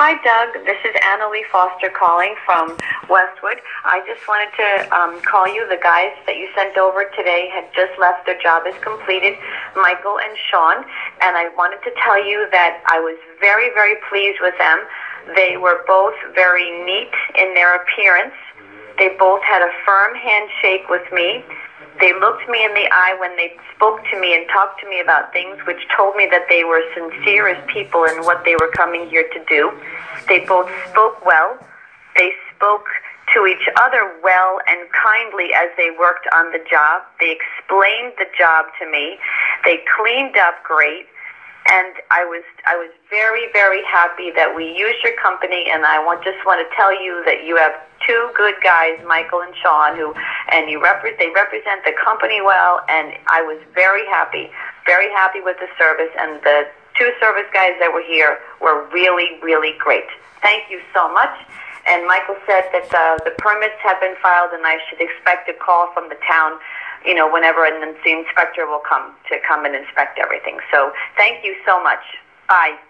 Hi, Doug. This is Annalee Foster calling from Westwood. I just wanted to call you. The guys that you sent over today had just left. Their job is completed, Michael and Sean, and I wanted to tell you that I was very, very pleased with them. They were both very neat in their appearance. They both had a firm handshake with me. They looked me in the eye when they spoke to me and talked to me about things, which told me that they were sincere as people in what they were coming here to do. They both spoke well. They spoke to each other well and kindly as they worked on the job. They explained the job to me. They cleaned up great. And I was very, very happy that we used your company, and I just want to tell you that you have two good guys, Michael and Sean, they represent the company well, and I was very happy with the service, and the two service guys that were here were really, really great. Thank you so much. And Michael said that the permits have been filed, and I should expect a call from the town, you know, whenever, and then the inspector will come in and inspect everything. So thank you so much. Bye.